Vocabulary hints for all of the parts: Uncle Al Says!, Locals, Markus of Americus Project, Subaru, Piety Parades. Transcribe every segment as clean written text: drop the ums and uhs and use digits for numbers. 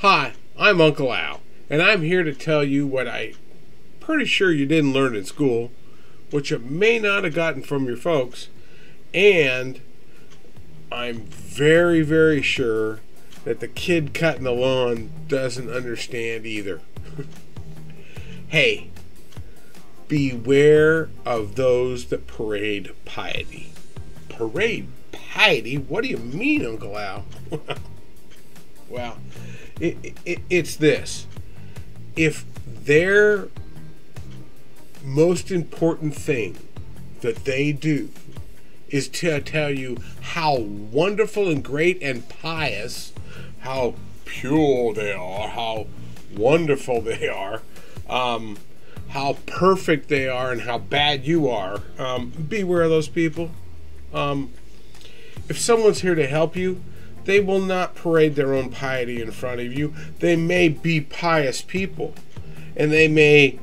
Hi, I'm Uncle Al, and I'm here to tell you what I'm pretty sure you didn't learn in school, what you may not have gotten from your folks, and I'm very, very sure that the kid cutting the lawn doesn't understand either. Hey, beware of those that parade piety. Parade piety? What do you mean, Uncle Al? Well, it's this. If their most important thing that they do is to tell you how wonderful and great and pious, how pure they are, how wonderful they are, how perfect they are, and how bad you are, beware of those people. If someone's here to help you, they will not parade their own piety in front of you. They may be pious people, and they may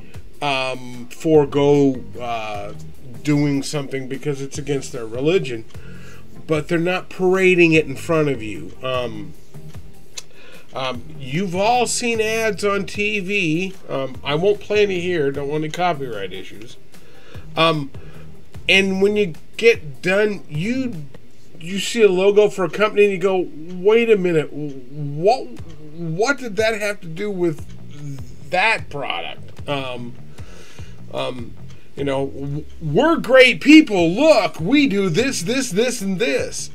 forego doing something because it's against their religion, but they're not parading it in front of you. You've all seen ads on TV. I won't play any here, don't want any copyright issues. And when you get done, you see a logo for a company and you go, wait a minute, what did that have to do with that product? You know, we're great people, look, we do this, this, this, and this.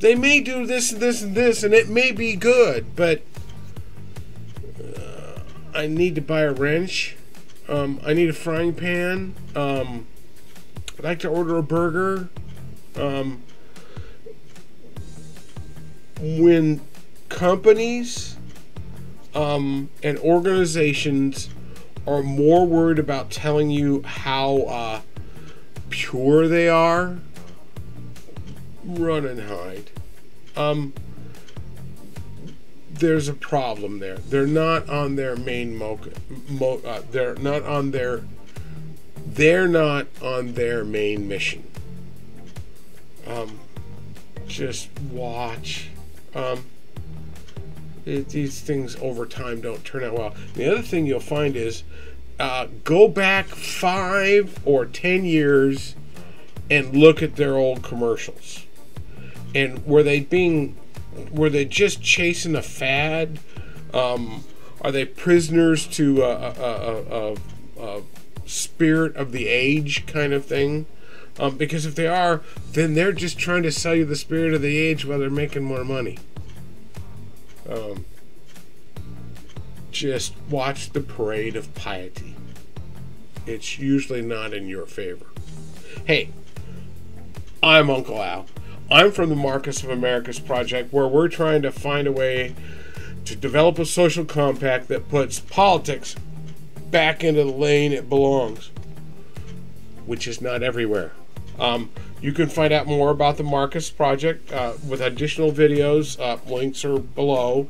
They may do this, this, and this, and it may be good, but I need to buy a wrench, I need a frying pan, I'd like to order a burger. When companies and organizations are more worried about telling you how pure they are, run and hide. There's a problem there. They're not on their main main mission. Just watch. These things over time don't turn out well. The other thing you'll find is go back 5 or 10 years and look at their old commercials. And were they just chasing a fad? Are they prisoners to a spirit of the age kind of thing? Because if they are, then they're just trying to sell you the spirit of the age while they're making more money. Just watch the parade of piety. It's usually not in your favor. Hey, I'm Uncle Al. I'm from the Markus of Americus Project, where we're trying to find a way to develop a social compact that puts politics back into the lane it belongs, which is not everywhere. You can find out more about the Markus Project with additional videos. Links are below.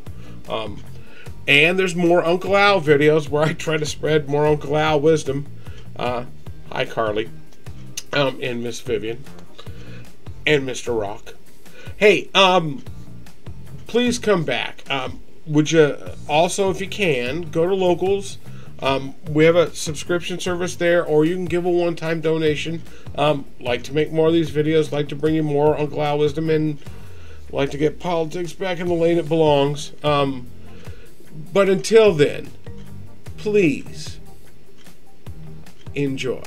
And there's more Uncle Al videos where I try to spread more Uncle Al wisdom. Hi, Carly. And Miss Vivian. And Mr. Rock. Hey, please come back. Would you also, if you can, go to Locals. We have a subscription service there, or you can give a one-time donation. Like to make more of these videos, like to bring you more Uncle Al wisdom, and like to get politics back in the lane it belongs. But until then, please enjoy.